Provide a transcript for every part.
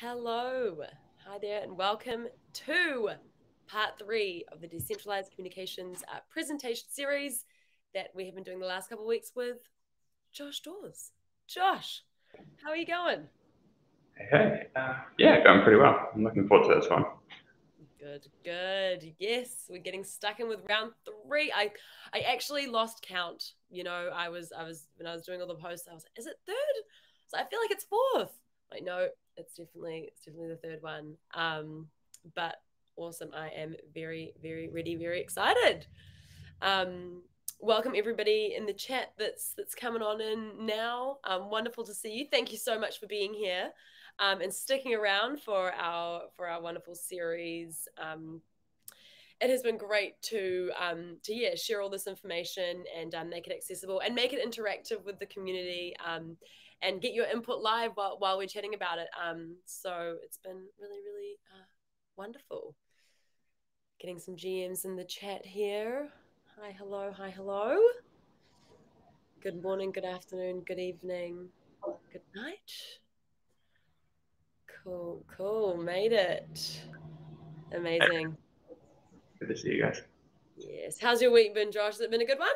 Hello, hi there, and welcome to part 3 of the Decentralized Communications presentation series that we have been doing the last couple of weeks with Josh Dawes. Josh, how are you going? Hey, yeah, going pretty well. I'm looking forward to this one. Good, good. Yes, we're getting stuck in with round 3. I actually lost count. You know, I was when I was doing all the posts, I was like, is it 3rd? So I feel like it's 4th. Like, no, it's definitely the 3rd one. But awesome. I am very, very ready, very excited. Welcome everybody in the chat that's coming on in now. Wonderful to see you. Thank you so much for being here and sticking around for our wonderful series. It has been great to share all this information and make it accessible and make it interactive with the community. And get your input live while we're chatting about it. So it's been really, really wonderful. Getting some GMs in the chat here. Hi, hello, hi, hello. Good morning, good afternoon, good evening, good night. Cool, cool, made it. Amazing. Good to see you guys. Yes, how's your week been, Josh? Has it been a good one?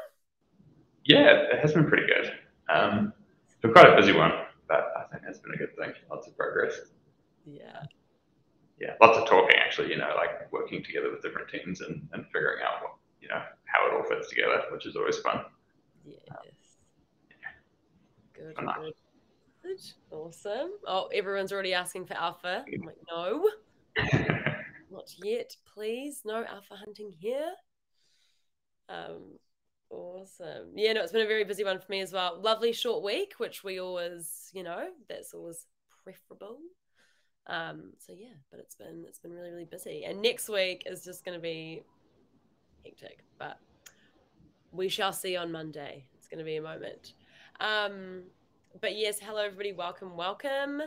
Yeah, it has been pretty good. Quite a busy one, but I think that's been a good thing. Lots of progress. Yeah. Yeah, lots of talking actually, you know, like working together with different teams and figuring out what, you know, how it all fits together, which is always fun. Yes. Yeah. Good, good. Good. Awesome. Oh, everyone's already asking for alpha. I'm like, no. Not yet, please. No alpha hunting here. Awesome. Yeah, no, it's been a very busy one for me as well. Lovely short week, which we always, you know, that's always preferable. So yeah, but it's been really, really busy. And next week is just going to be hectic, but we shall see on Monday. It's going to be a moment. But yes, hello everybody. Welcome, welcome.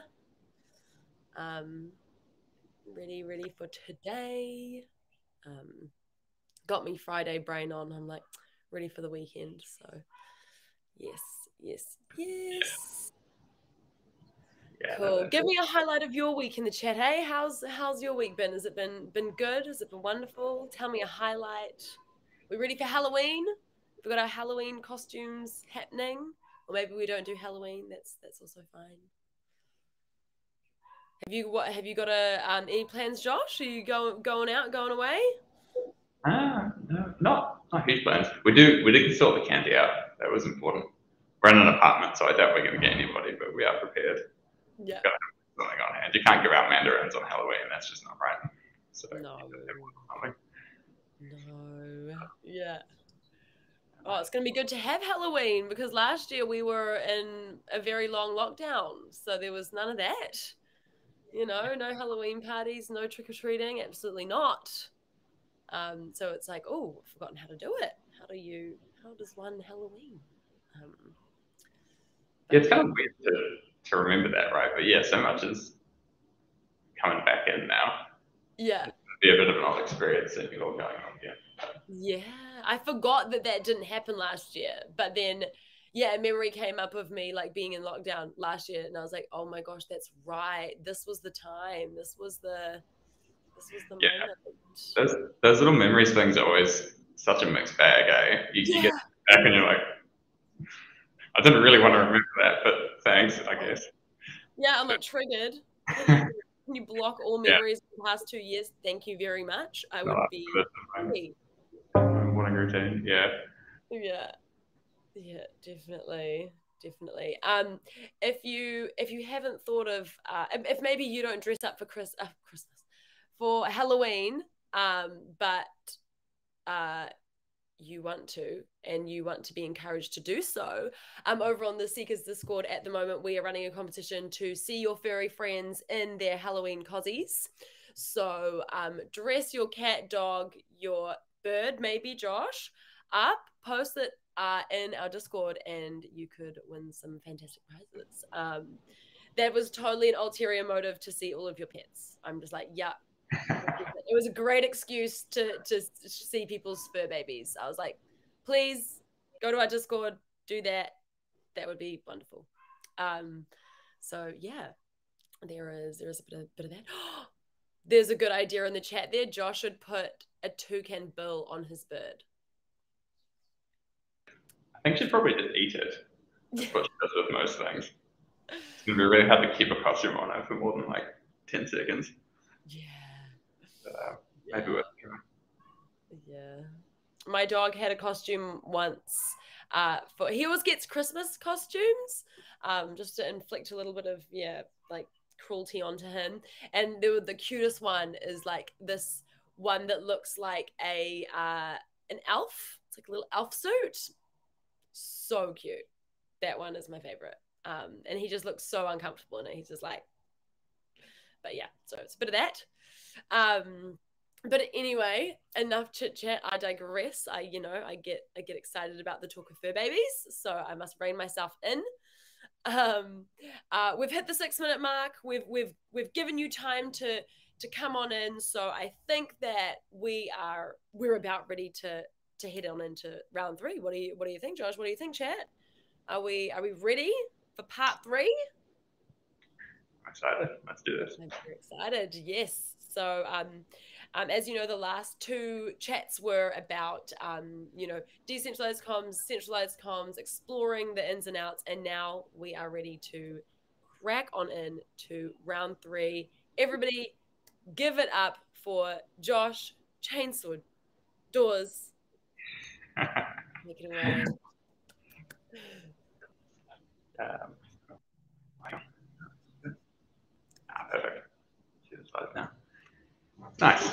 Really ready for today. Got me Friday brain on. I'm like, ready for the weekend, so yes, yes, yes. Yeah. Yeah, cool. Give me a highlight of your week in the chat, hey? How's your week been? Has it been good? Has it been wonderful? Tell me a highlight. We ready for Halloween? We've got our Halloween costumes happening, or maybe we don't do Halloween. That's also fine. Have you got any plans, Josh? Are you going out, going away? No, not huge plans. We did sort the candy out. That was important. We're in an apartment, so I doubt we're going to get anybody, but we are prepared. Yeah. Got something on hand. You can't give out mandarins on Halloween. That's just not right. So no. No. Yeah. Oh, it's going to be good to have Halloween because last year we were in a very long lockdown, so there was none of that. You know, no Halloween parties, no trick or treating, absolutely not. So it's like, oh, I've forgotten how to do it. How does one Halloween? Yeah, it's kind of weird to remember that, right? But yeah, so much is coming back in now. Yeah. It'll be a bit of an odd experience and it all going on again. Yeah. I forgot that didn't happen last year. But then, yeah, a memory came up of me like being in lockdown last year. And I was like, oh my gosh, that's right. This was the time. This was the moment. Those little memories things are always such a mixed bag, eh? You get back and you're like, I didn't really want to remember that, but thanks, I guess. Yeah, I'm not triggered. Can you block all memories of the past 2 years? Thank you very much. I would be happy. Morning routine, yeah. Yeah. Yeah, definitely. Definitely. If you haven't thought of if maybe you don't dress up for Christmas. For Halloween, but you want to, and you want to be encouraged to do so. Over on the Seekers Discord at the moment, we are running a competition to see your furry friends in their Halloween cozies. So dress your cat, dog, your bird, maybe Josh, up, post it in our Discord, and you could win some fantastic prizes. That was totally an ulterior motive to see all of your pets. I'm just like, yeah. It was a great excuse to see people's fur babies. I was like, please go to our Discord, do that. That would be wonderful. So yeah, There is a bit of that. There's a good idea in the chat there. Josh should put a toucan bill on his bird. I think she probably just eat it. That's what she does with most things. It's going to be really hard to keep a costume on her for more than like 10 seconds. Yeah. Maybe worth a try. Yeah. My dog had a costume once. For he always gets Christmas costumes, just to inflict a little bit of, yeah, like cruelty onto him. And the cutest one is like this one that looks like an elf. It's like a little elf suit. So cute. That one is my favorite. And he just looks so uncomfortable in it. He's just like, but yeah, so it's a bit of that. But anyway, enough chit chat. I digress. I get excited about the talk of fur babies, so I must rein myself in. We've hit the 6-minute mark. We've given you time to come on in. So I think that we're about ready to head on into round 3. What do you think, Josh? What do you think, chat? Are we ready for part 3? I'm excited. Let's do this. I'm very excited. Yes. So as you know, the last 2 chats were about, decentralized comms, centralized comms, exploring the ins and outs. And now we are ready to crack on in to round 3. Everybody give it up for Josh Chainsaw Dawes. Make it away. Perfect. Now. Nice.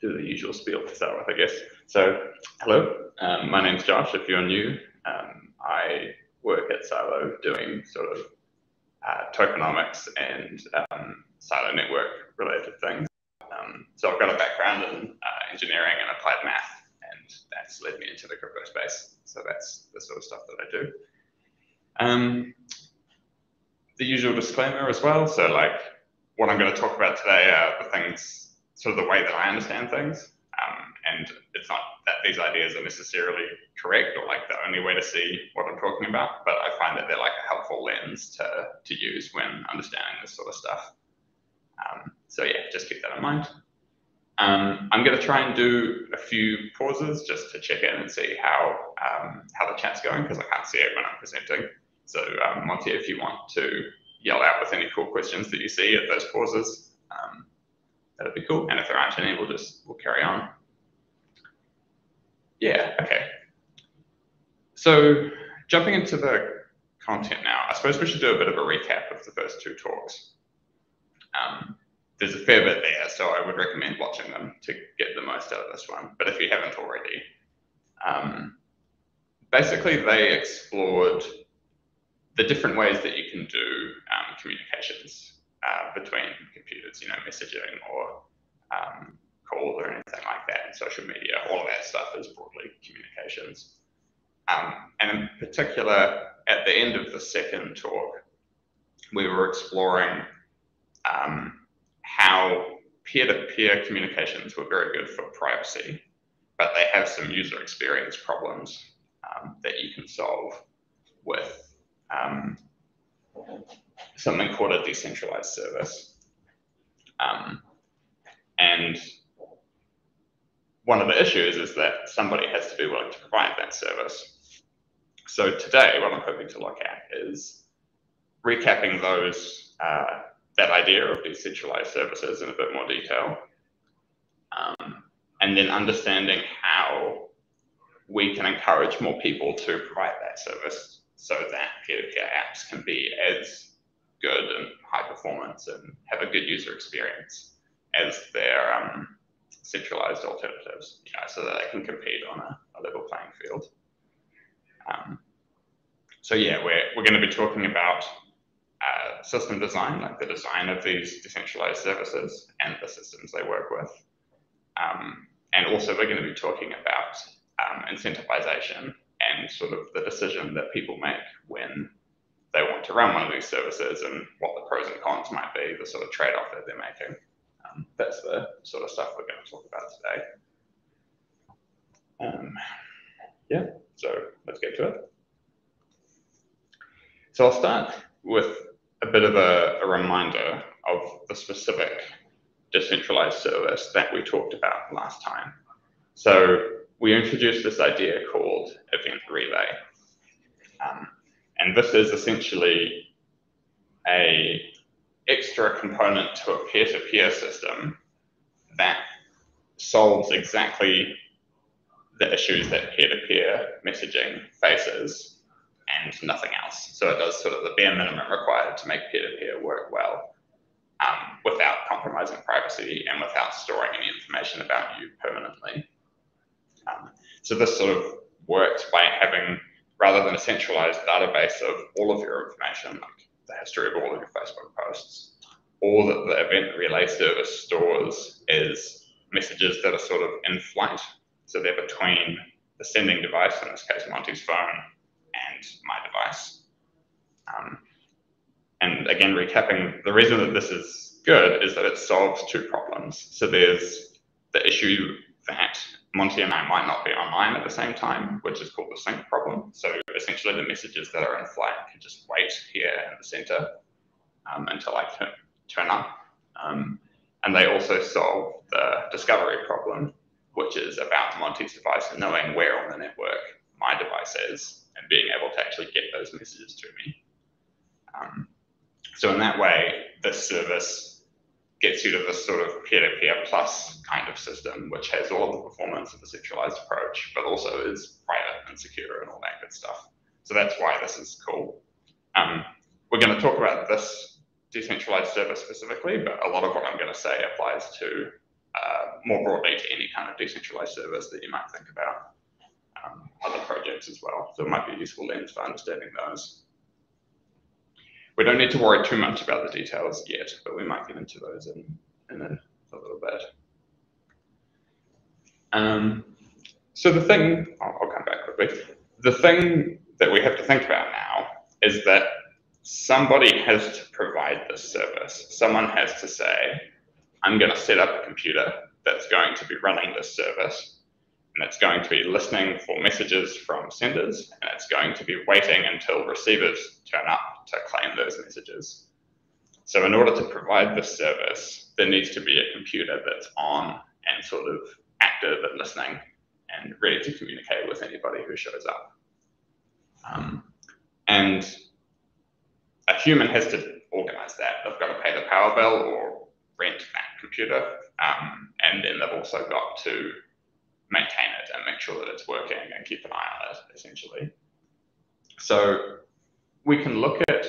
Do the usual spiel to start with, I guess. So, hello. My name's Josh. If you're new, I work at Sylo doing sort of tokenomics and Sylo Network related things. So I've got a background in engineering and applied math, and that's led me into the crypto space. So that's the sort of stuff that I do. The usual disclaimer as well. So like what I'm going to talk about today are the things, sort of the way that I understand things. And it's not that these ideas are necessarily correct or like the only way to see what I'm talking about, but I find that they're like a helpful lens to use when understanding this sort of stuff. So yeah, just keep that in mind. I'm going to try and do a few pauses just to check in and see how the chat's going, because I can't see it when I'm presenting. So Monty, if you want to yell out with any cool questions that you see at those pauses, that'd be cool. And if there aren't any, we'll carry on. Yeah, okay. So jumping into the content now, I suppose we should do a bit of a recap of the first 2 talks. There's a fair bit there, so I would recommend watching them to get the most out of this one. But if you haven't already, basically they explored the different ways that you can do communications between computers, messaging or call or anything like that, and social media. All of that stuff is broadly communications. And in particular, at the end of the second talk, we were exploring how peer-to-peer communications were very good for privacy, but they have some user experience problems that you can solve with something called a decentralized service. And one of the issues is that somebody has to be willing to provide that service. So today, what I'm hoping to look at is recapping those, that idea of decentralized services in a bit more detail, and then understanding how we can encourage more people to provide that service, so that peer-to-peer apps can be as good and high performance and have a good user experience as their centralized alternatives, so that they can compete on a level playing field. So yeah, we're going to be talking about system design, like the design of these decentralized services and the systems they work with. And also we're going to be talking about incentivization and sort of the decision that people make when they want to run one of these services and what the pros and cons might be, the sort of trade-off that they're making. That's the sort of stuff we're going to talk about today. Yeah, so let's get to it. So I'll start with a bit of a reminder of the specific decentralized service that we talked about last time. So we introduced this idea called Event Relay. And this is essentially an extra component to a peer-to-peer system that solves exactly the issues that peer-to-peer messaging faces and nothing else. So it does sort of the bare minimum required to make peer-to-peer work well without compromising privacy and without storing any information about you permanently. So this sort of works by having, rather than a centralized database of all of your information, like the history of all of your Facebook posts, all that the Event Relay service stores is messages that are sort of in flight. So they're between the sending device, in this case Monty's phone, and my device. And again, recapping, the reason that this is good is that it solves two problems. So there's the issue that Monty and I might not be online at the same time, which is called the sync problem. So essentially the messages that are in flight can just wait here in the center until I turn up. And they also solve the discovery problem, which is about Monty's device and knowing where on the network my device is and being able to actually get those messages to me. So in that way, this service gets you to this sort of peer-to-peer plus kind of system, which has all of the performance of a centralized approach, but also is private and secure and all that good stuff. So that's why this is cool. We're going to talk about this decentralized service specifically, but a lot of what I'm going to say applies to more broadly to any kind of decentralized service that you might think about other projects as well. So it might be a useful lens for understanding those. We don't need to worry too much about the details yet, but we might get into those in a little bit. So the thing, I'll come back quickly. The thing that we have to think about now is that somebody has to provide this service. Someone has to say, I'm going to set up a computer that's going to be running this service, and it's going to be listening for messages from senders, and it's going to be waiting until receivers turn up to claim those messages. So in order to provide this service, there needs to be a computer that's on and sort of active and listening and ready to communicate with anybody who shows up. And a human has to organize that. They've got to pay the power bill or rent that computer, and then they've also got to maintain it and make sure that it's working and keep an eye on it, essentially. So we can look at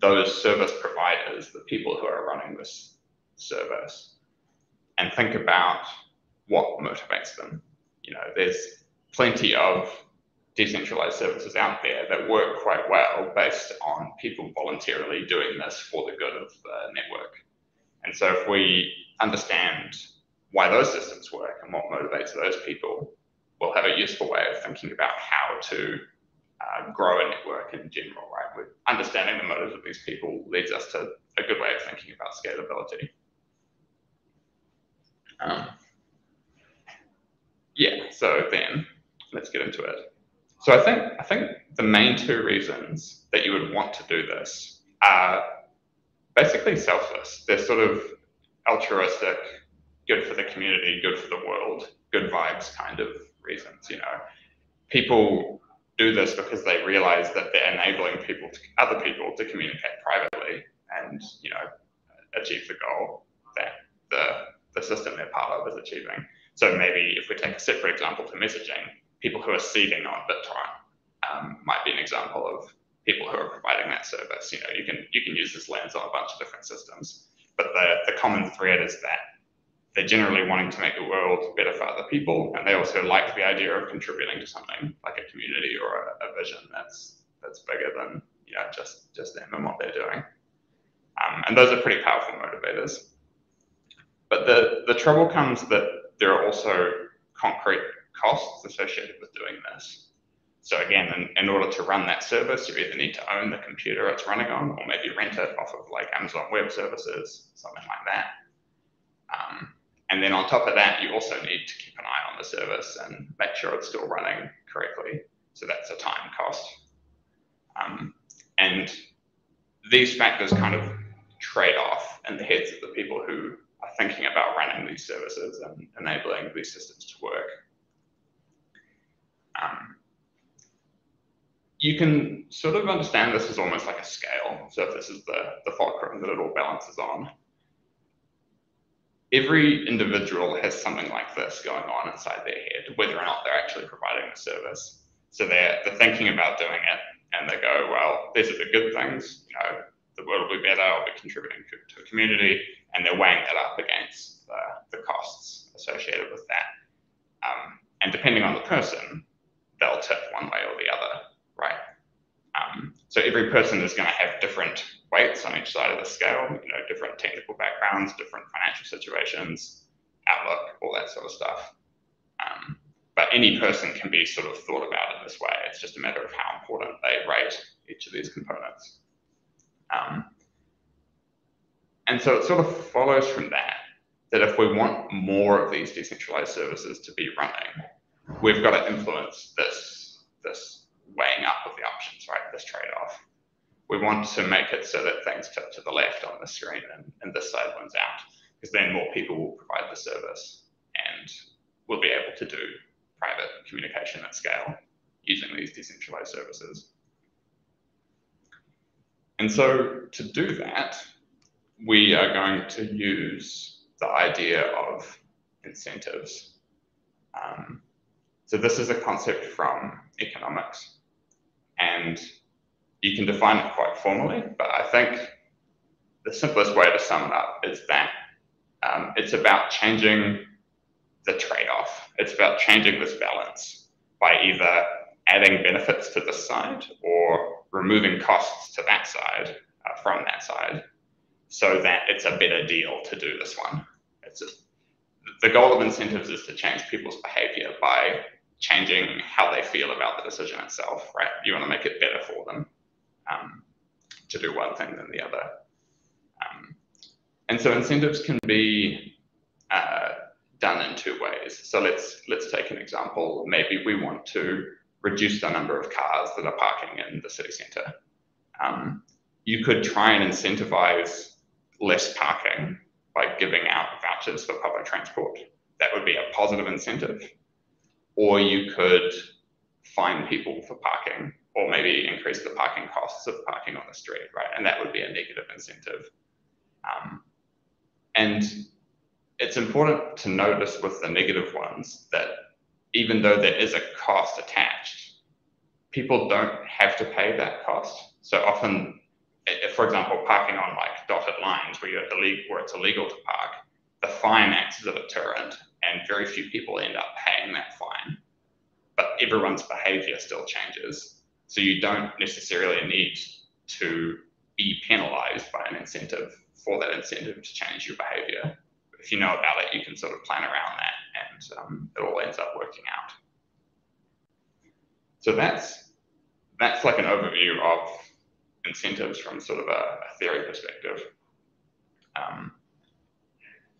those service providers, the people who are running this service, and think about what motivates them. You know, there's plenty of decentralized services out there that work quite well based on people voluntarily doing this for the good of the network. And so if we understand why those systems work and what motivates those people, we'll have a useful way of thinking about how to grow a network in general, right? Understanding the motives of these people leads us to a good way of thinking about scalability. Yeah, so then let's get into it. So I think the main two reasons that you would want to do this are basically selfless. They're sort of altruistic, good for the community, good for the world, good vibes kind of reasons. You know, people do this because they realize that they're enabling people, other people, to communicate privately and, you know, achieve the goal that the system they're part of is achieving. So maybe if we take a separate example to messaging, people who are seeding on BitTorrent might be an example of people who are providing that service. You know, you can use this lens on a bunch of different systems, but the common thread is that they're generally wanting to make the world better for other people, and they also like the idea of contributing to something like a community or a vision that's bigger than, you know, just them and what they're doing. And those are pretty powerful motivators. But the trouble comes that there are also concrete costs associated with doing this. So again, in order to run that service, you either need to own the computer it's running on, or maybe rent it off of like Amazon Web Services, something like that. And then on top of that, you also need to keep an eye on the service and make sure it's still running correctly. So that's a time cost. And And these factors kind of trade off in the heads of the people who are thinking about running these services and enabling these systems to work. You can sort of understand this as almost like a scale. So if this is the fulcrum that it all balances on, every individual has something like this going on inside their head, whether or not they're actually providing the service. So they're thinking about doing it, and they go, well, these are the good things, you know, the world will be better, I'll be contributing to a community, and they're weighing that up against the costs associated with that. And depending on the person, they'll tip one way or the other, right? So every person is going to have different weights on each side of the scale, you know, different technical backgrounds, different financial situations, outlook, all that sort of stuff. But any person can be sort of thought about in this way. It's just a matter of how important they rate each of these components. And so it sort of follows from that if we want more of these decentralized services to be running, we've got to influence this weighing up of the options, right? This trade-off. We want to make it so that things tip to the left on the screen and this side wins out, because then more people will provide the service and we'll be able to do private communication at scale using these decentralized services. And so to do that, we are going to use the idea of incentives. So this is a concept from economics, and you can define it quite formally, but I think the simplest way to sum it up is that it's about changing the trade-off. It's about changing this balance by either adding benefits to this side or removing costs to that side, from that side, so that it's a better deal to do this one. It's just, the goal of incentives is to change people's behavior by changing how they feel about the decision itself, right? You want to make it better for them to do one thing than the other. And so incentives can be done in two ways. So let's take an example. Maybe we want to reduce the number of cars that are parking in the city centre. You could try and incentivize less parking by giving out vouchers for public transport. That would be a positive incentive. Or you could fine people for parking, or maybe increase the parking costs of parking on the street, right? And that would be a negative incentive. And it's important to notice with the negative ones that even though there is a cost attached, people don't have to pay that cost. So often, if, for example, parking on like dotted lines where it's illegal to park, the fine acts as a deterrent, and very few people end up paying that fine. But everyone's behavior still changes. So you don't necessarily need to be penalized by an incentive for that incentive to change your behavior. If you know about it, you can sort of plan around that, and it all ends up working out. So that's like an overview of incentives from sort of a theory perspective.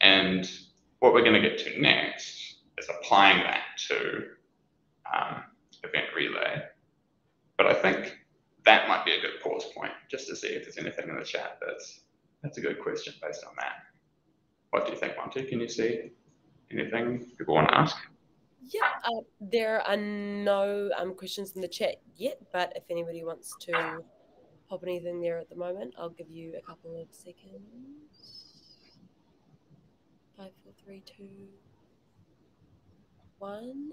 And what we're going to get to next is applying that to Event Relay. But I think that might be a good pause point, just to see if there's anything in the chat that's a good question based on that. What do you think, Monty? Can you see anything people want to ask? Yeah, there are no questions in the chat yet, but if anybody wants to pop anything there at the moment, I'll give you a couple of seconds. 5, 4, 3, 2, 1.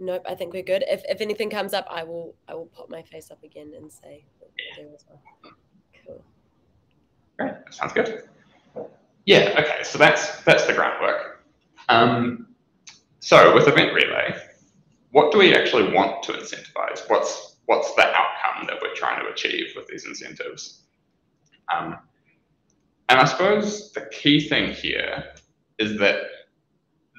Nope, I think we're good. If anything comes up, I will pop my face up again and say there as well. Cool. Great, that sounds good. Yeah, okay, so that's the groundwork. So with Event Relay, what do we actually want to incentivize? What's the outcome that we're trying to achieve with these incentives? And I suppose the key thing here is that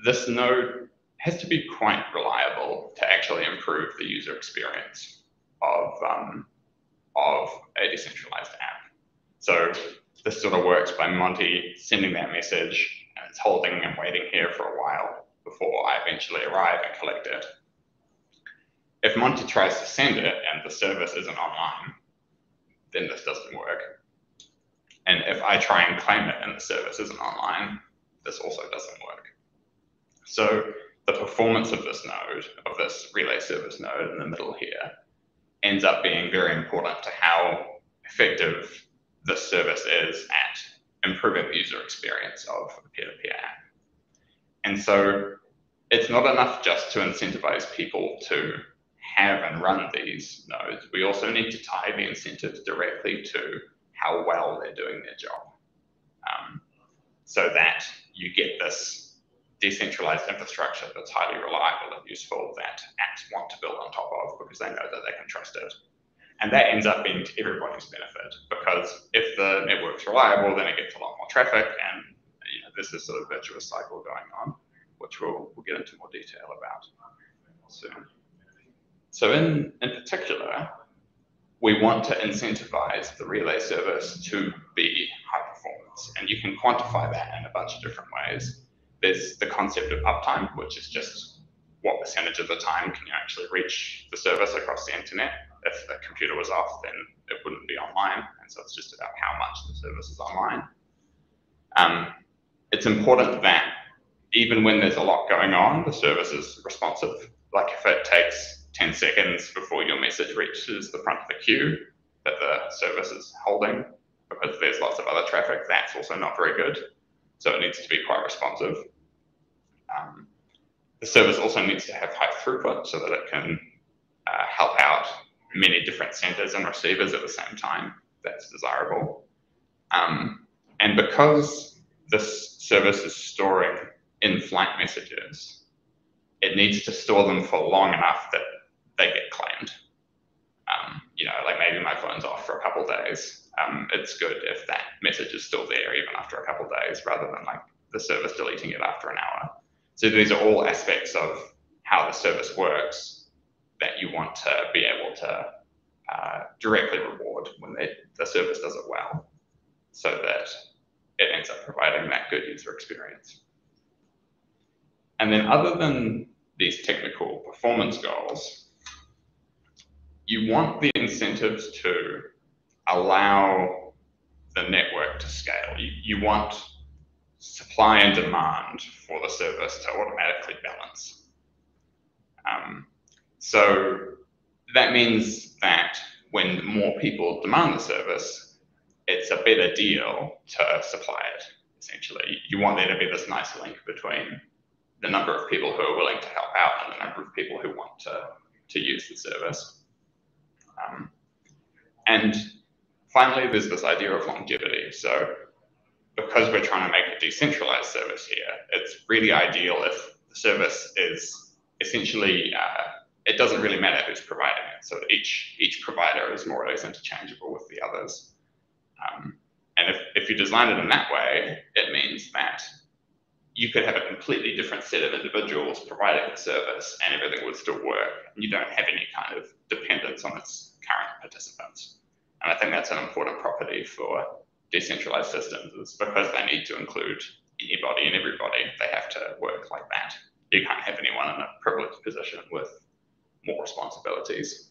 this node has to be quite reliable to actually improve the user experience of a decentralized app. So this sort of works by Monty sending that message, and it's holding and waiting here for a while before I eventually arrive and collect it. If Monty tries to send it and the service isn't online, then this doesn't work. And if I try and claim it and the service isn't online, this also doesn't work. So the performance of this node, of this relay service node in the middle here, ends up being very important to how effective this service is at improving the user experience of a peer-to-peer app. And so it's not enough just to incentivize people to have and run these nodes. We also need to tie the incentives directly to how well they're doing their job, so that you get this decentralized infrastructure that's highly reliable and useful that apps want to build on top of because they know that they can trust it. And that ends up being to everybody's benefit, because if the network's reliable, then it gets a lot more traffic, and you know, this is sort of a virtuous cycle going on, which we'll get into more detail about soon. So in particular, we want to incentivize the relay service to be high performance. And you can quantify that in a bunch of different ways. There's the concept of uptime, which is just what percentage of the time can you actually reach the service across the internet. If the computer was off, then it wouldn't be online. And so it's just about how much the service is online. It's important that even when there's a lot going on, the service is responsive. Like if it takes 10 seconds before your message reaches the front of the queue that the service is holding, because there's lots of other traffic, that's also not very good. So it needs to be quite responsive. The service also needs to have high throughput so that it can help out many different senders and receivers at the same time. That's desirable. And because this service is storing in-flight messages, it needs to store them for long enough that they get claimed. You know, like maybe my phone's off for a couple of days. It's good if that message is still there even after a couple of days, rather than like the service deleting it after an hour. So these are all aspects of how the service works that you want to be able to directly reward when the service does it well, so that it ends up providing that good user experience. And then other than these technical performance goals, you want the incentives to allow the network to scale. You want supply and demand for the service to automatically balance. So that means that when more people demand the service, it's a better deal to supply it, essentially. You want there to be this nice link between the number of people who are willing to help out and the number of people who want to use the service. And finally, there's this idea of longevity. So because we're trying to make a decentralized service here, it's really ideal if the service is essentially, it doesn't really matter who's providing it. So each provider is more or less interchangeable with the others. And if you design it in that way, it means that you could have a completely different set of individuals providing the service and everything would still work. You don't have any kind of dependence on its current participants. And I think that's an important property for decentralized systems, is because they need to include anybody and everybody, they have to work like that. You can't have anyone in a privileged position with more responsibilities.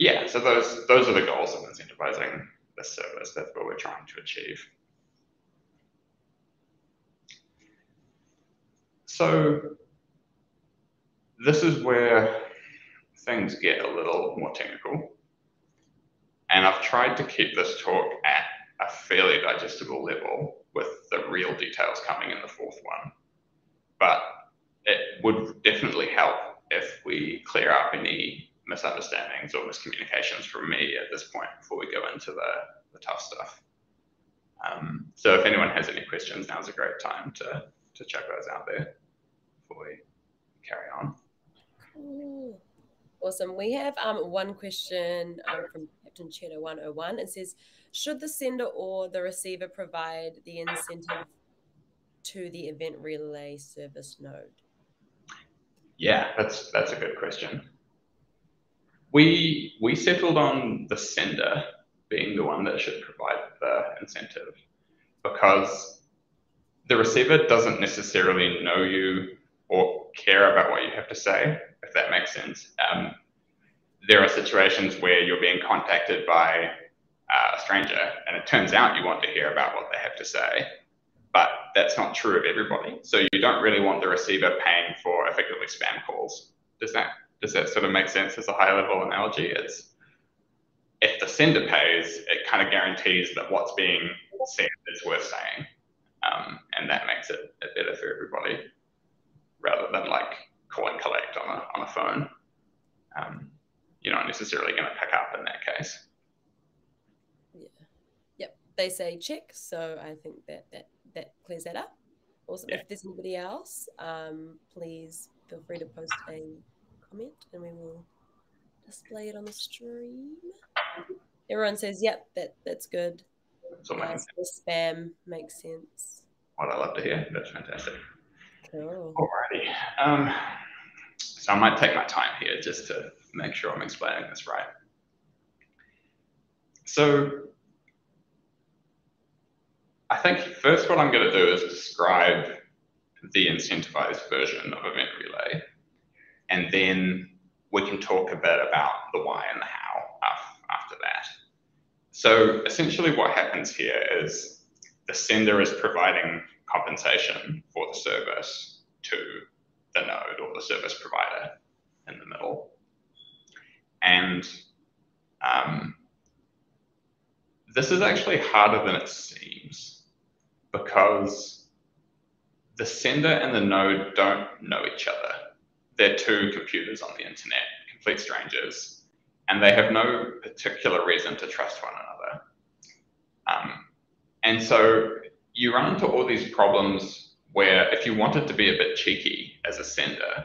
Yeah, so those are the goals of incentivizing the service. That's what we're trying to achieve. So this is where things get a little more technical. And I've tried to keep this talk at a fairly digestible level, with the real details coming in the fourth one. But it would definitely help if we clear up any misunderstandings or miscommunications from me at this point before we go into the tough stuff. So if anyone has any questions, now's a great time to check those out there before we carry on. Awesome. We have one question from Captain Cheddar 101. It says, should the sender or the receiver provide the incentive to the event relay service node? Yeah, that's a good question. We settled on the sender being the one that should provide the incentive, because the receiver doesn't necessarily know you or care about what you have to say, if that makes sense. there are situations where you're being contacted by a stranger, and it turns out you want to hear about what they have to say, but that's not true of everybody. So you don't really want the receiver paying for effectively spam calls. Does that sort of make sense as a high-level analogy? It's if the sender pays, it kind of guarantees that what's being said is worth saying, and that makes it better for everybody, rather than like call and collect on a phone. You're not necessarily going to pick up in that case. Yeah. Yep. They say check, so I think that clears that up. Awesome. Yeah. If there's anybody else, please feel free to post a comment, and we will display it on the stream. Everyone says, "Yep, that's good." The spam makes sense. What I love to hear. That's fantastic. Cool. Alrighty. So I might take my time here just to make sure I'm explaining this right. So I think first what I'm going to do is describe the incentivized version of Event Relay, and then we can talk a bit about the why and the how after that. So essentially what happens here is the sender is providing compensation for the service to the node or the service provider in the middle. And this is actually harder than it seems, because the sender and the node don't know each other. They're two computers on the internet, complete strangers, and they have no particular reason to trust one another. And so you run into all these problems where if you wanted to be a bit cheeky as a sender,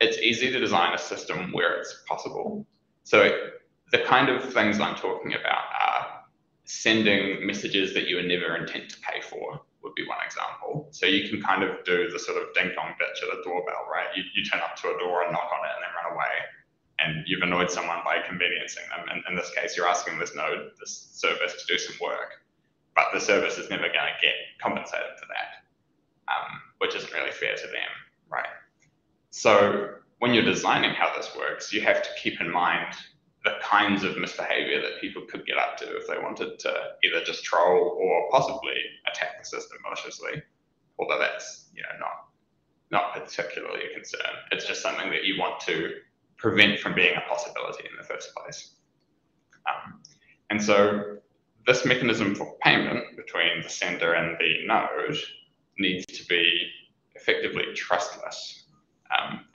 it's easy to design a system where it's possible. So the kind of things I'm talking about are sending messages that you would never intend to pay for would be one example. So you can kind of do the sort of ding-dong ditch at a doorbell, right? You turn up to a door and knock on it and then run away, and you've annoyed someone by conveniencing them. And in this case, you're asking this node, this service, to do some work, but the service is never going to get compensated for that, which isn't really fair to them, right? So when you're designing how this works, you have to keep in mind the kinds of misbehavior that people could get up to if they wanted to either just troll or possibly attack the system maliciously, although that's, you know, not particularly a concern. It's just something that you want to prevent from being a possibility in the first place. And so this mechanism for payment between the sender and the node needs to be effectively trustless.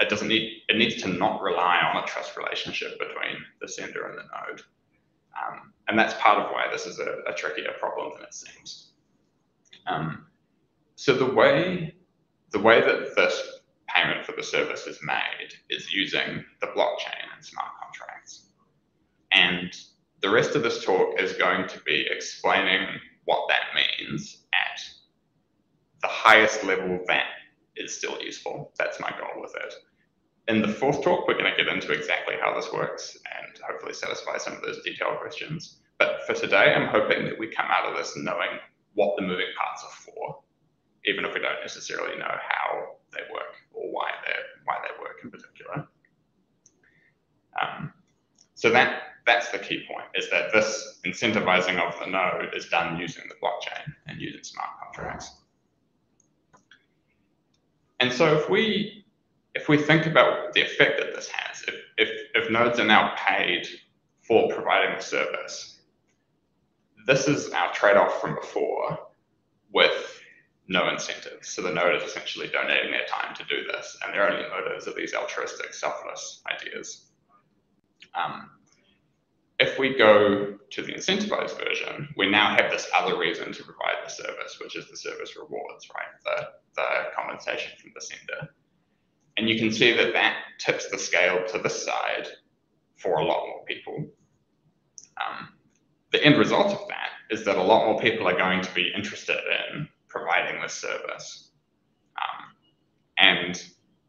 It needs to not rely on a trust relationship between the sender and the node. And that's part of why this is a trickier problem than it seems. So the way that this payment for the service is made is using the blockchain and smart contracts. And the rest of this talk is going to be explaining what that means at the highest level that is still useful. That's my goal with it. In the fourth talk, we're going to get into exactly how this works and hopefully satisfy some of those detailed questions. But for today, I'm hoping that we come out of this knowing what the moving parts are for, even if we don't necessarily know how they work or why they work in particular. So that's the key point, is that this incentivizing of the node is done using the blockchain and using smart contracts. And so if we think about the effect that this has, if nodes are now paid for providing the service, this is our trade-off from before with no incentives. So the node is essentially donating their time to do this, and their only motives are these altruistic, selfless ideas. If we go to the incentivized version, we now have this other reason to provide the service, which is the service rewards, right? The compensation from the sender. And you can see that that tips the scale to this side for a lot more people. The end result of that is that a lot more people are going to be interested in providing this service. And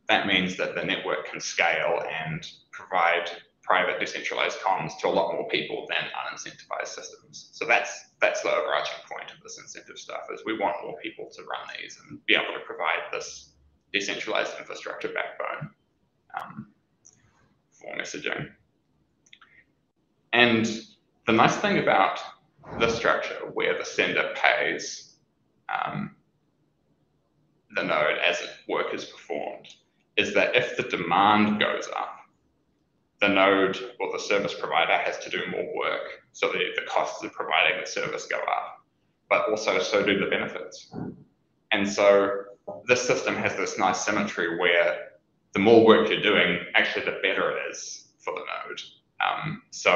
that means that the network can scale and provide private decentralized comms to a lot more people than unincentivized systems. So that's the overarching point of this incentive stuff, is we want more people to run these and be able to provide this decentralized infrastructure backbone for messaging. And the nice thing about the structure where the sender pays the node as work is performed is that if the demand goes up, the node or the service provider has to do more work, so the costs of providing the service go up, but also so do the benefits. And so this system has this nice symmetry where the more work you're doing, actually the better it is for the node. So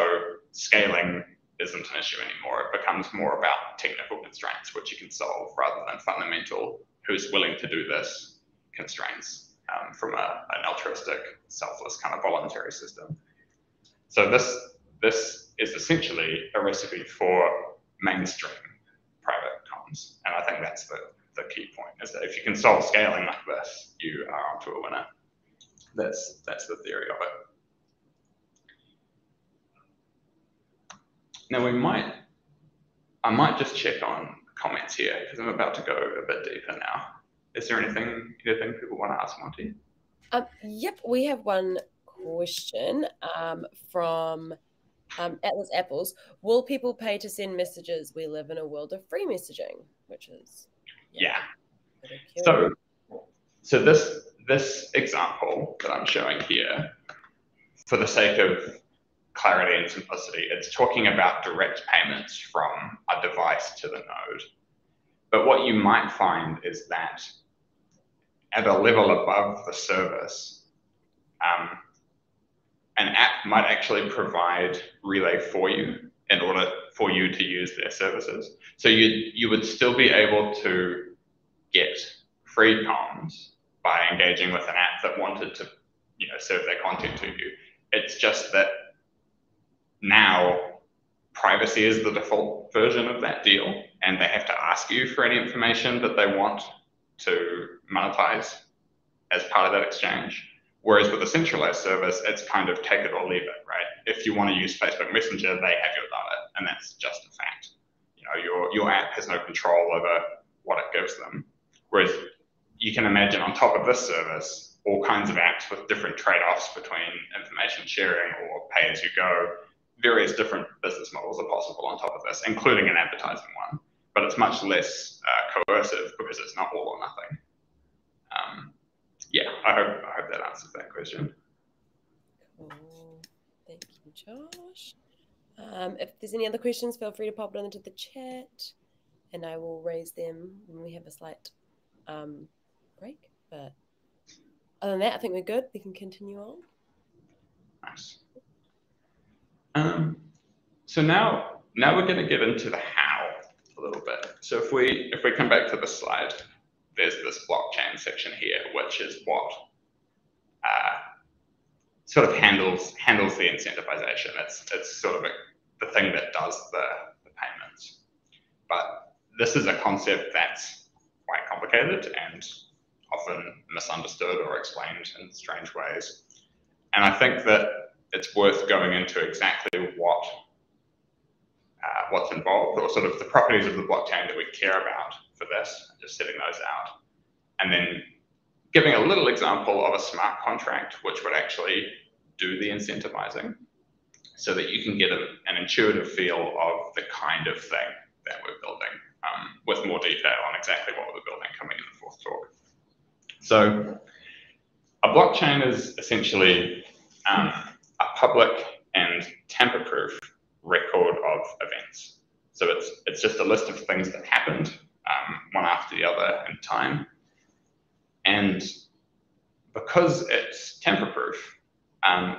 scaling isn't an issue anymore. It becomes more about technical constraints, which you can solve rather than fundamental, who's willing to do this constraints. From an altruistic, selfless kind of voluntary system. So this is essentially a recipe for mainstream private comms. And I think that's the key point, is that if you can solve scaling like this, you are onto a winner. That's the theory of it. Now I might just check on comments here, because I'm about to go a bit deeper now. Is there anything people want to ask, Monty? Yep, we have one question from Atlas Apples. Will people pay to send messages? We live in a world of free messaging, which is yeah. So this example that I'm showing here, for the sake of clarity and simplicity, it's talking about direct payments from a device to the node. But what you might find is that at a level above the service, an app might actually provide Relay for you in order for you to use their services. So you would still be able to get free comms by engaging with an app that wanted to, serve their content to you. It's just that now privacy is the default version of that deal, and they have to ask you for any information that they want to monetize as part of that exchange. Whereas with a centralized service, it's kind of take it or leave it, right? If you want to use Facebook Messenger, they have your data, and that's just a fact. Your app has no control over what it gives them. Whereas you can imagine on top of this service, all kinds of apps with different trade-offs between information sharing or pay-as-you-go. Various different business models are possible on top of this, including an advertising one. But it's much less coercive because it's not all or nothing. Yeah, I hope that answers that question. Cool. Thank you, Josh. If there's any other questions, feel free to pop them into the chat, and I will raise them when we have a slight break. But other than that, I think we're good. We can continue on. Nice. So now we're going to get into the how a little bit. So if we come back to this slide, there's this blockchain section here, which is what sort of handles the incentivization. It's sort of the thing that does the payments. But this is a concept that's quite complicated and often misunderstood or explained in strange ways. And I think that it's worth going into exactly what's involved, or sort of the properties of the blockchain that we care about for this, and just setting those out. And then giving a little example of a smart contract, which would actually do the incentivizing, so that you can get an intuitive feel of the kind of thing that we're building, with more detail on exactly what we're building coming in the fourth talk. So a blockchain is essentially a public and tamper-proof record of events. So it's just a list of things that happened one after the other in time. And because it's tamper-proof,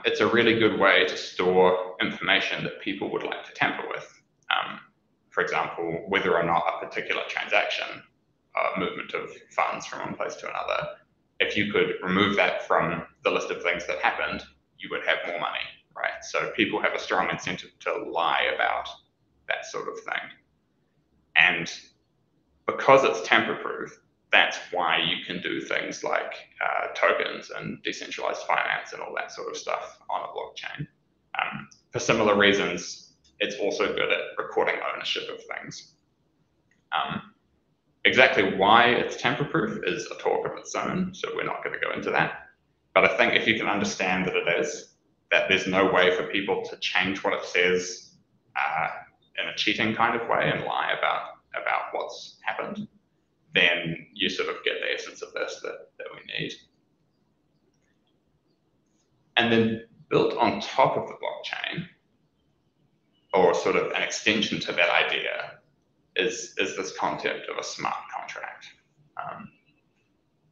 it's a really good way to store information that people would like to tamper with. For example, whether or not a particular transaction, movement of funds from one place to another, if you could remove that from the list of things that happened, you would have more money, right? So people have a strong incentive to lie about that sort of thing. And because it's tamper-proof, that's why you can do things like tokens and decentralized finance and all that sort of stuff on a blockchain. For similar reasons, it's also good at recording ownership of things. Exactly why it's tamper-proof is a talk of its own, so we're not going to go into that. But I think if you can understand that it is, that there's no way for people to change what it says in a cheating kind of way and lie about what's happened, then you sort of get the essence of this that we need. And then built on top of the blockchain, or sort of an extension to that idea, is this concept of a smart contract.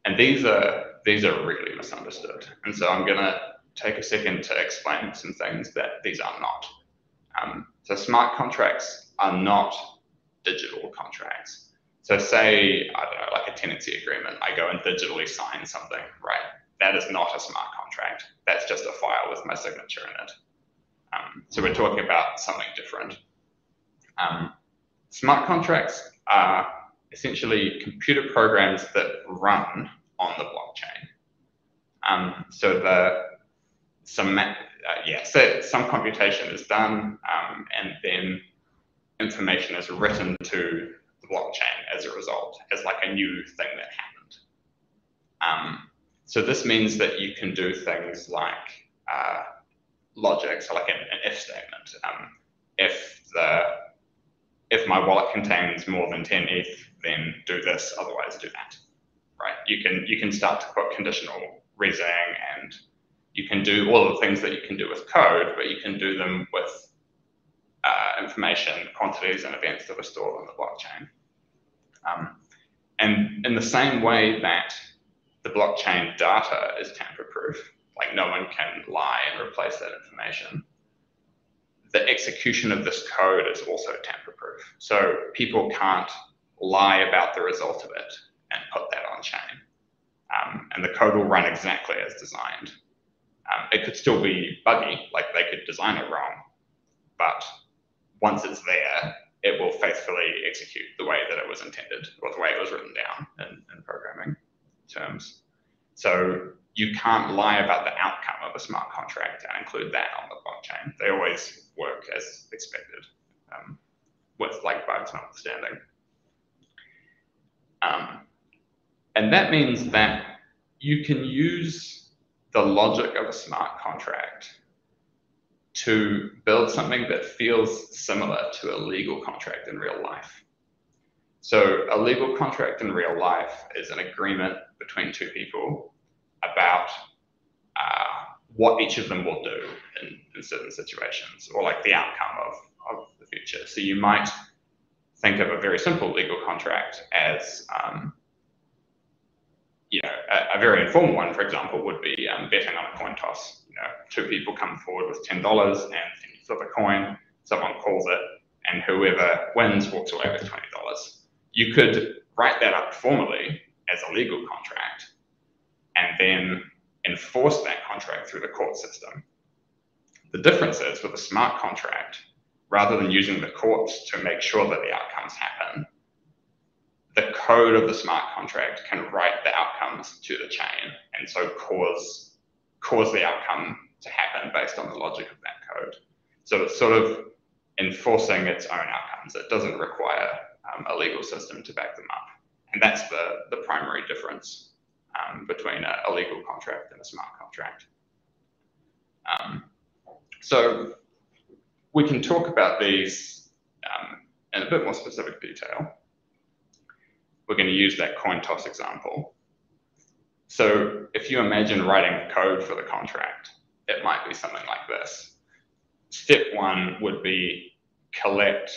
And these are really misunderstood. And so I'm gonna take a second to explain some things that these are not. So smart contracts are not digital contracts. So say, I don't know, like a tenancy agreement, I go and digitally sign something, right? That is not a smart contract. That's just a file with my signature in it. So we're talking about something different. Smart contracts are essentially computer programs that run on the blockchain. So some computation is done, and then information is written to the blockchain as a result, as like a new thing that happened. So this means that you can do things like logic, so like an if statement. If my wallet contains more than 10 ETH, then do this, otherwise do that, right? You can start to put conditional reasoning, and you can do all the things that you can do with code, but you can do them with information, quantities, and events that are stored on the blockchain. And in the same way that the blockchain data is tamper-proof, like no one can lie and replace that information, the execution of this code is also tamper-proof. So people can't lie about the result of it and put that on chain. And the code will run exactly as designed. It could still be buggy, like they could design it wrong, but once it's there, it will faithfully execute the way that it was intended, or the way it was written down in programming terms. So you can't lie about the outcome of a smart contract and include that on the blockchain. They always work as expected, with like bugs notwithstanding. And that means that you can use the logic of a smart contract to build something that feels similar to a legal contract in real life. So a legal contract in real life is an agreement between two people about what each of them will do in certain situations, or like the outcome of the future. So you might think of a very simple legal contract as, a very informal one, for example, would be betting on a coin toss. Two people come forward with $10 and then you flip a coin, someone calls it, and whoever wins walks away with $20. You could write that up formally as a legal contract and then enforce that contract through the court system. The difference is, with a smart contract, rather than using the courts to make sure that the outcomes happen, the code of the smart contract can write the outcomes to the chain and so cause the outcome to happen based on the logic of that code. So it's sort of enforcing its own outcomes. It doesn't require a legal system to back them up. And that's the primary difference between a legal contract and a smart contract. So we can talk about these in a bit more specific detail. We're going to use that coin toss example. So if you imagine writing code for the contract, it might be something like this. Step one would be collect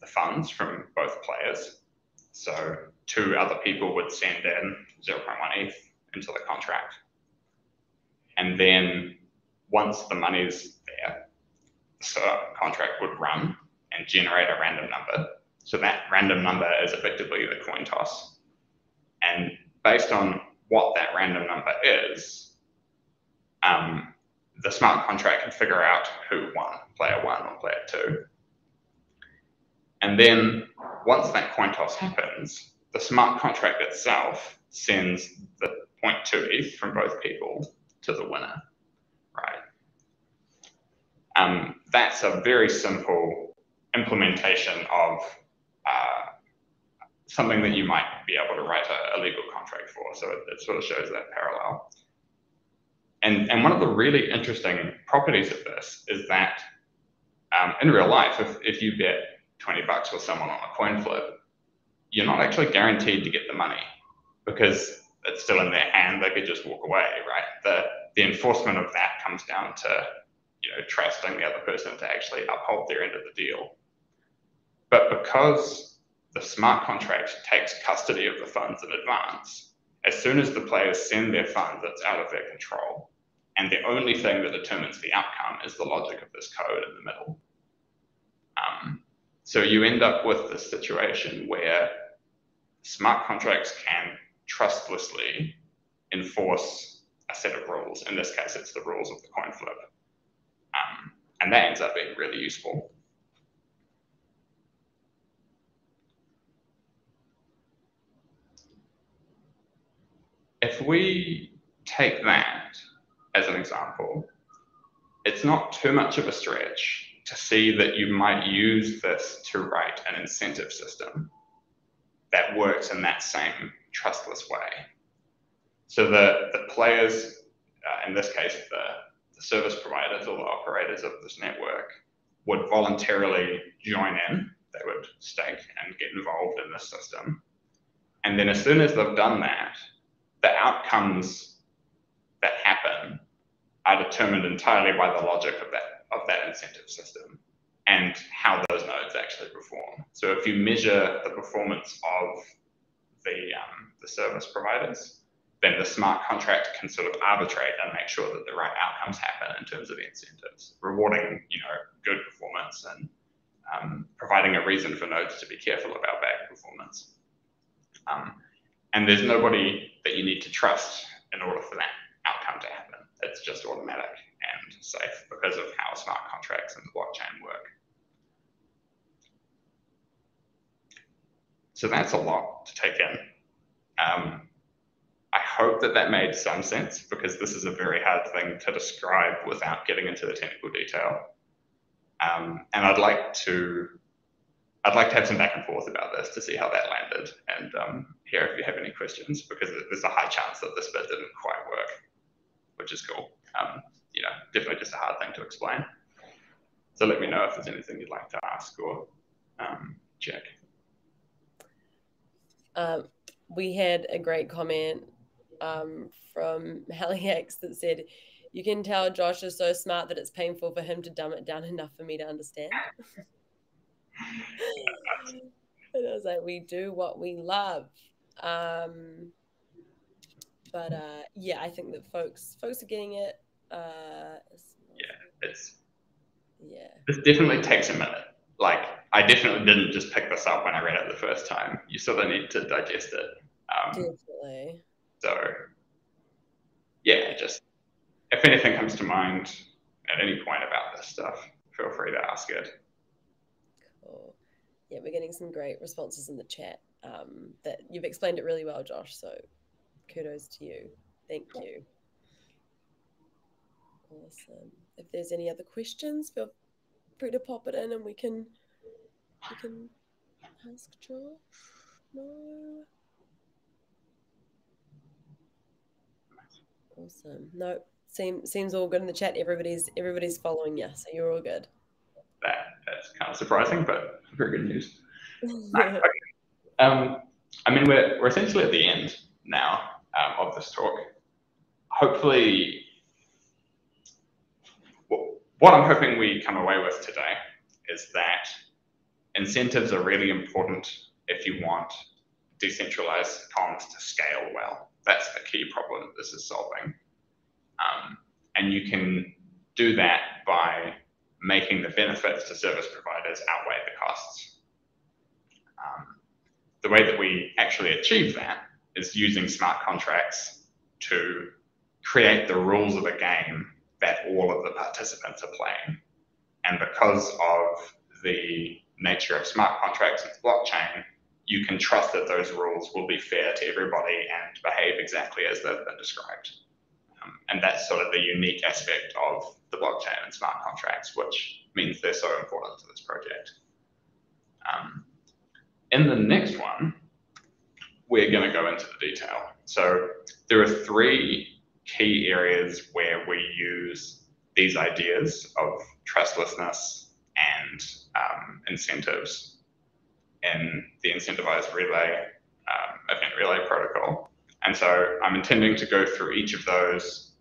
the funds from both players. So two other people would send in 0.1 ETH into the contract. And then once the money's there, so the contract would run and generate a random number. So that random number is effectively the coin toss. And based on what that random number is, the smart contract can figure out who won, player one or player two. And then once that coin toss happens, the smart contract itself sends the 0.2 ETH from both people to the winner, right? That's a very simple implementation of something that you might be able to write a legal contract for. So it sort of shows that parallel. And one of the really interesting properties of this is that in real life, if you bet $20 with someone on a coin flip, you're not actually guaranteed to get the money because it's still in their hand. They could just walk away, right? The enforcement of that comes down to, you know, trusting the other person to actually uphold their end of the deal. But because the smart contract takes custody of the funds in advance, as soon as the players send their funds, it's out of their control. And the only thing that determines the outcome is the logic of this code in the middle. So you end up with this situation where smart contracts can trustlessly enforce a set of rules. In this case, it's the rules of the coin flip. And that ends up being really useful. If we take that as an example, it's not too much of a stretch to see that you might use this to write an incentive system that works in that same trustless way. So the players, in this case, the service providers or the operators of this network, would voluntarily join in. They would stake and get involved in this system. And then as soon as they've done that, the outcomes that happen are determined entirely by the logic of that incentive system and how those nodes actually perform. So if you measure the performance of the service providers, then the smart contract can sort of arbitrate and make sure that the right outcomes happen in terms of the incentives, rewarding, you know, good performance and providing a reason for nodes to be careful about bad performance. And there's nobody that you need to trust in order for that outcome to happen. It's just automatic and safe because of how smart contracts and the blockchain work. So that's a lot to take in. I hope that that made some sense, because this is a very hard thing to describe without getting into the technical detail. And I'd like to have some back and forth about this to see how that landed, and hear if you have any questions, because there's a high chance that this bit didn't quite work, which is cool. You know, definitely just a hard thing to explain. So let me know if there's anything you'd like to ask or check. We had a great comment from HaliX that said, "You can tell Josh is so smart that it's painful for him to dumb it down enough for me to understand." And I was like, we do what we love. But yeah, I think that folks are getting it. This definitely takes a minute. Like, I definitely didn't just pick this up when I read it the first time. You sort of need to digest it. Definitely. So yeah, just if anything comes to mind at any point about this stuff, feel free to ask it. Cool. Yeah, we're getting some great responses in the chat. That you've explained it really well, Josh. So kudos to you. Thank you. Awesome. If there's any other questions, feel free to pop it in and we can ask Josh. No. Awesome. No, seems all good in the chat. Everybody's following you, so you're all good. That's kind of surprising, but very good news. Nice. Okay. I mean, we're essentially at the end now of this talk. Hopefully, what I'm hoping we come away with today is that incentives are really important if you want decentralized comms to scale well. That's the key problem that this is solving. And you can do that by making the benefits to service providers outweigh the costs. The way that we actually achieve that is using smart contracts to create the rules of a game that all of the participants are playing. And because of the nature of smart contracts and blockchain, you can trust that those rules will be fair to everybody and behave exactly as they've been described. And that's sort of the unique aspect of the blockchain and smart contracts, which means they're so important to this project. In the next one, we're going to go into the detail. So there are three key areas where we use these ideas of trustlessness and incentives in the incentivized relay, event relay protocol. And so I'm intending to go through each of those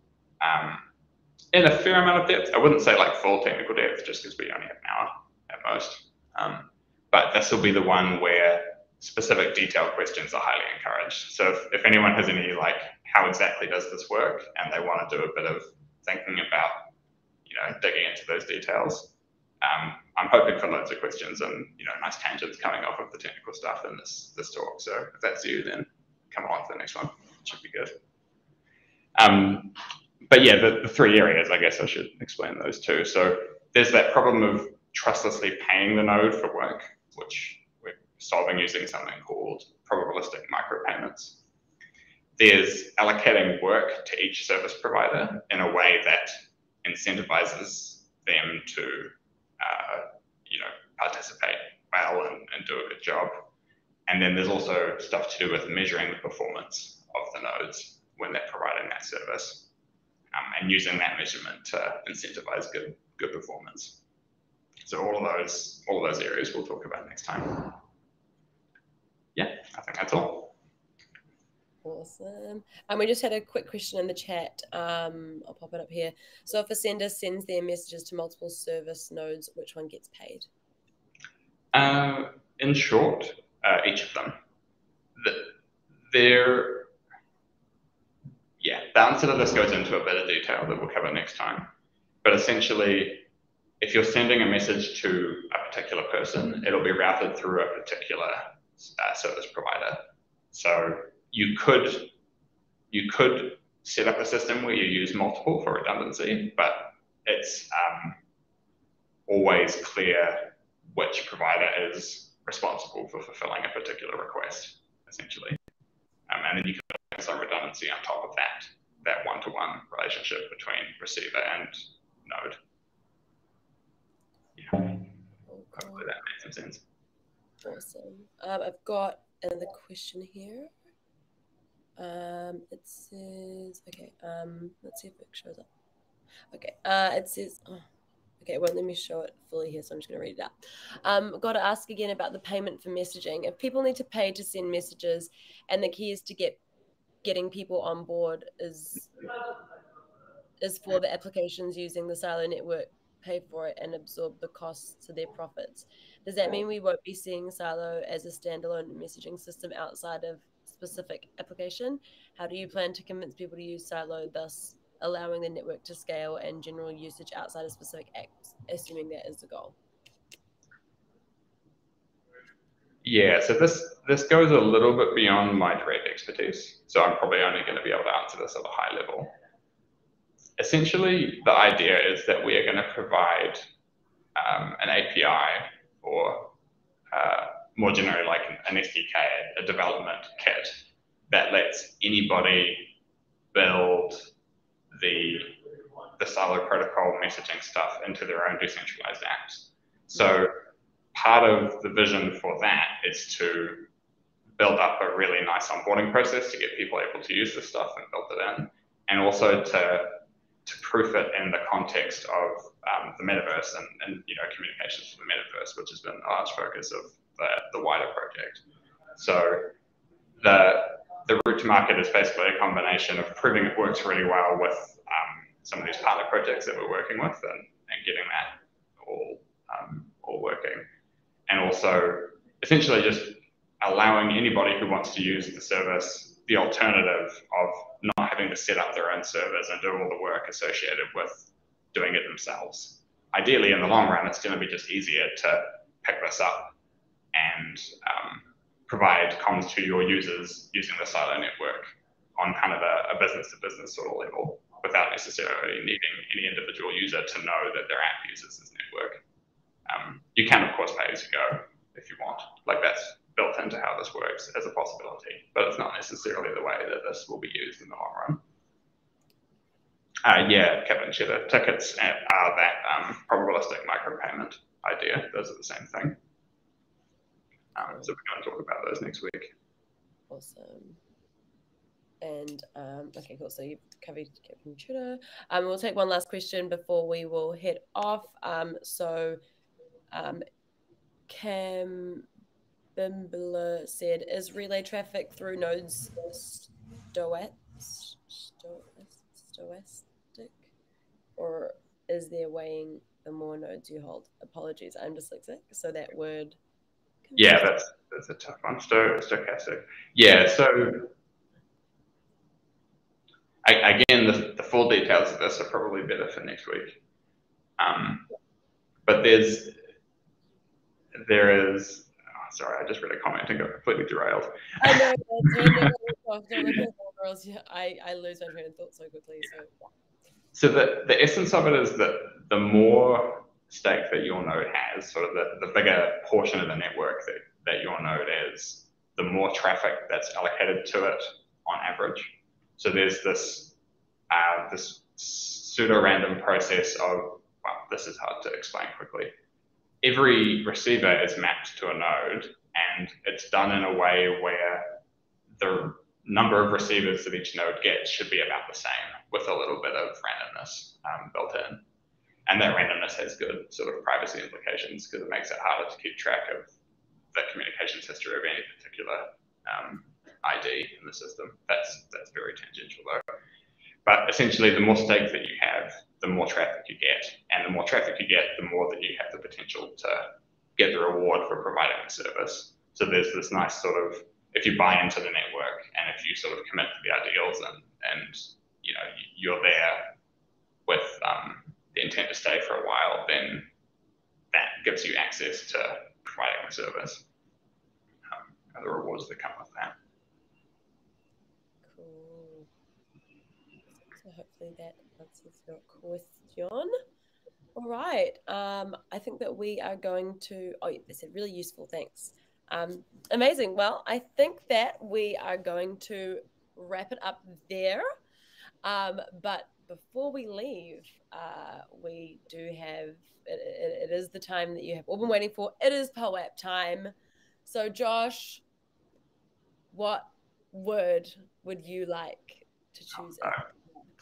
in a fair amount of depth. I wouldn't say like full technical depth, just because we only have an hour at most. But this will be the one where specific detailed questions are highly encouraged. So if anyone has any, like, how exactly does this work, and they want to do a bit of thinking about, you know, digging into those details, I'm hoping for loads of questions and, you know, nice tangents coming off of the technical stuff in this talk. So if that's you, then come along to the next one. It should be good. But yeah, the three areas, I guess I should explain those too. So there's that problem of trustlessly paying the node for work, which we're solving using something called probabilistic micropayments. There's allocating work to each service provider in a way that incentivizes them to, you know, participate well and do a good job. And then there's also stuff to do with measuring the performance of the nodes when they're providing that service, and using that measurement to incentivize good performance. So all of those areas we'll talk about next time. Yeah, I think that's all. Awesome. We just had a quick question in the chat. I'll pop it up here. So if a sender sends their messages to multiple service nodes, which one gets paid? In short, each of them. The answer to this goes into a bit of detail that we'll cover next time. But essentially, if you're sending a message to a particular person, it'll be routed through a particular service provider. So you could set up a system where you use multiple for redundancy, but it's always clear which provider is responsible for fulfilling a particular request, essentially. And then you can put some redundancy on top of that one-to-one relationship between receiver and node. Yeah, hopefully that makes some sense. Awesome. I've got another question here. It says, okay, let's see if it shows up. Okay, it says, oh, okay, it won't let me show it fully here, so I'm just going to read it out. Got to ask again about the payment for messaging. If people need to pay to send messages, and the key is to getting people on board is for the applications using the Sylo network pay for it and absorb the costs to their profits. Does that mean we won't be seeing Sylo as a standalone messaging system outside of specific application? How do you plan to convince people to use Sylo, thus allowing the network to scale and general usage outside of specific apps, assuming that is the goal? Yeah, so this goes a little bit beyond my direct expertise, so I'm probably only going to be able to answer this at a high level. Essentially, the idea is that we are going to provide an API, or more generally, like an SDK, a development kit that lets anybody build the Sylo protocol messaging stuff into their own decentralized apps. So part of the vision for that is to build up a really nice onboarding process to get people able to use this stuff and build it in, and also to proof it in the context of the metaverse and you know, communications for the metaverse, which has been a large focus of the wider project. So the route to market is basically a combination of proving it works really well with some of these partner projects that we're working with and getting that all working. And also essentially just allowing anybody who wants to use the service the alternative of not having to set up their own servers and do all the work associated with doing it themselves. Ideally, in the long run, it's going to be just easier to pick this up and provide comms to your users using the Sylo network on kind of a business-to-business sort of level, without necessarily needing any individual user to know that their app uses this network. You can, of course, pay as you go if you want. Like, that's built into how this works as a possibility, but it's not necessarily the way that this will be used in the long run. Yeah, Kevin Cheddar, tickets are that probabilistic micropayment idea. Those are the same thing. So we're going to talk about those next week. Awesome. And okay, cool. So you've covered Twitter. We'll take one last question before we will head off. Cam Bimbler said, "Is relay traffic through nodes stochastic, or is there weighing the more nodes you hold?" Apologies, I'm dyslexic, so that word. Yeah, that's a tough one. Stochastic. Yeah, so. Again, the full details of this are probably better for next week. But there is. Oh, sorry, I just read a comment and got completely derailed. I know. I lose my train of thought so quickly. So the essence of it is that the more stake that your node has, sort of the bigger portion of the network that your node is, the more traffic that's allocated to it on average. So there's this this pseudo-random process of, well, this is hard to explain quickly. Every receiver is mapped to a node, and it's done in a way where the number of receivers that each node gets should be about the same, with a little bit of randomness built in. And that randomness has good sort of privacy implications because it makes it harder to keep track of the communications history of any particular ID in the system. That's very tangential though. But essentially, the more stakes that you have, the more traffic you get, and the more traffic you get, the more that you have the potential to get the reward for providing the service. So there's this nice sort of, if you buy into the network and if you sort of commit to the ideals and you know you're there with the intent to stay for a while, then that gives you access to providing the service and the rewards that come with that. Hopefully that answers your question. All right. I think that we are going to. Oh, they said really useful. Thanks. Amazing. Well, I think that we are going to wrap it up there. But before we leave, we do have. It is the time that you have all been waiting for. It is POAP time. So, Josh, what word would you like to choose?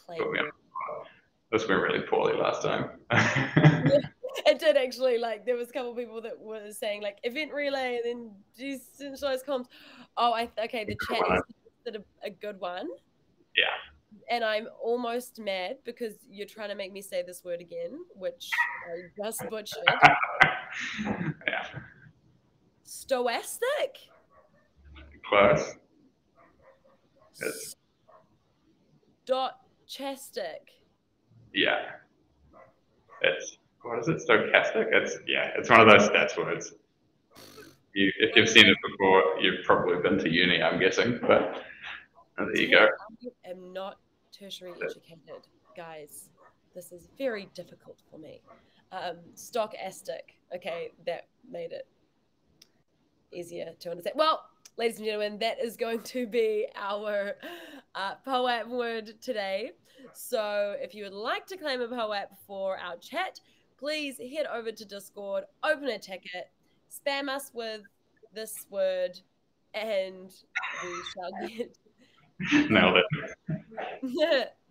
Oh, this went really poorly last time. Yeah, it did actually. Like there was a couple of people that were saying like event relay and then decentralized comms. Oh, okay. The chat is a good one. Yeah. And I'm almost mad because you're trying to make me say this word again, which I just butchered. Yeah. Stochastic. Close. Yes. Stochastic. Yeah. It's, what is it? Stochastic? It's, yeah, it's one of those stats words. If you've seen it before, you've probably been to uni, I'm guessing, but there you go. I am not tertiary educated, guys. This is very difficult for me. Stochastic. Okay, that made it easier to understand. Well, ladies and gentlemen, that is going to be our POAP word today. So if you would like to claim a POAP for our chat, please head over to Discord, open a ticket, spam us with this word, and we shall get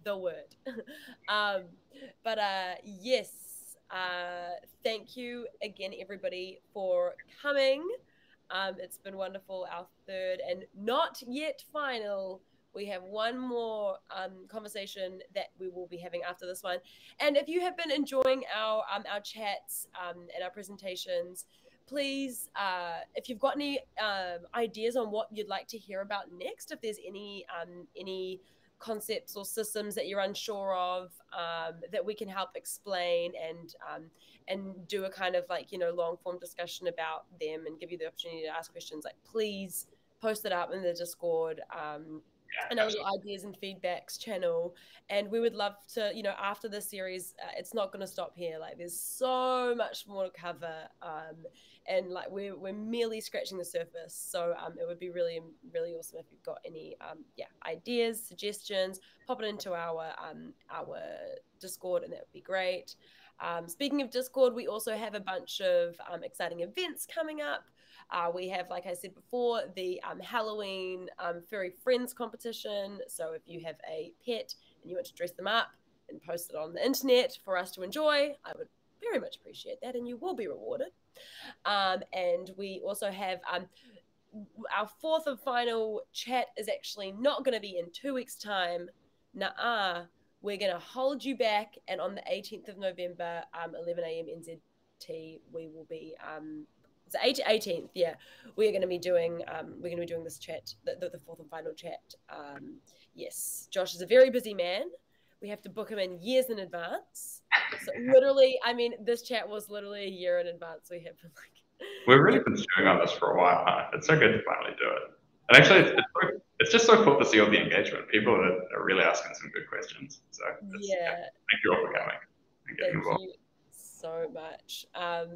the word. Yes, thank you again, everybody, for coming. It's been wonderful. Our third and not yet final. We have one more conversation that we will be having after this one. And if you have been enjoying our chats and our presentations, please, if you've got any ideas on what you'd like to hear about next, if there's any concepts or systems that you're unsure of that we can help explain and do a kind of like, you know, long form discussion about them and give you the opportunity to ask questions, like please post it up in the Discord and our ideas and feedbacks channel. And we would love to, you know, after this series, it's not going to stop here. Like there's so much more to cover and like we're merely scratching the surface. So it would be really, really awesome if you've got any ideas, suggestions, pop it into our Discord, and that would be great. Speaking of Discord, we also have a bunch of exciting events coming up. We have, like I said before, the Halloween Furry Friends competition. So if you have a pet and you want to dress them up and post it on the internet for us to enjoy, I would very much appreciate that, and you will be rewarded. And we also have our fourth and final chat is actually not going to be in 2 weeks' time. Nuh-uh. We're going to hold you back, and on the 18th of November, 11 a.m. NZT, we will be so 18th, yeah, we are going to be doing this chat, the fourth and final chat. Yes, Josh is a very busy man. We have to book him in years in advance. So literally, I mean, this chat was literally a year in advance. We have been like, we've really been stewing on this for a while, huh? It's so good to finally do it. And actually, it's just so cool to see all the engagement. People are really asking some good questions. So yeah, thank you all for coming and getting involved. Thank you so much.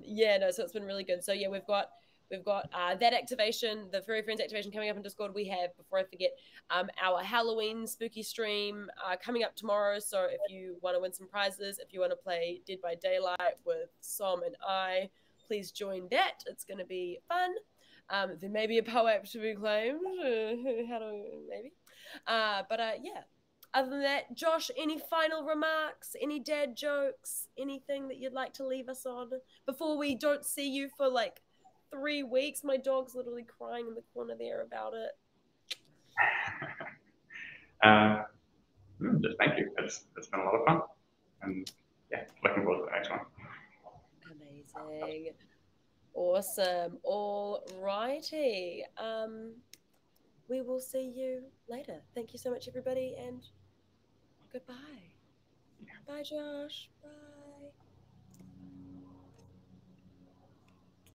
Yeah, no, so it's been really good. So yeah, we've got that activation, the Furry Friends activation coming up in Discord. We have, before I forget, our Halloween spooky stream coming up tomorrow. So if you want to win some prizes, if you want to play Dead by Daylight with Som and I, please join that. It's going to be fun. There may be a POAP to be claimed. Maybe. Yeah. Other than that, Josh, any final remarks? Any dad jokes? Anything that you'd like to leave us on before we don't see you for like 3 weeks? My dog's literally crying in the corner there about it. Just thank you. It's been a lot of fun. And yeah, looking forward to the next one. Amazing. Awesome. All righty. We will see you later. Thank you so much, everybody, and goodbye. Bye, Josh. Bye.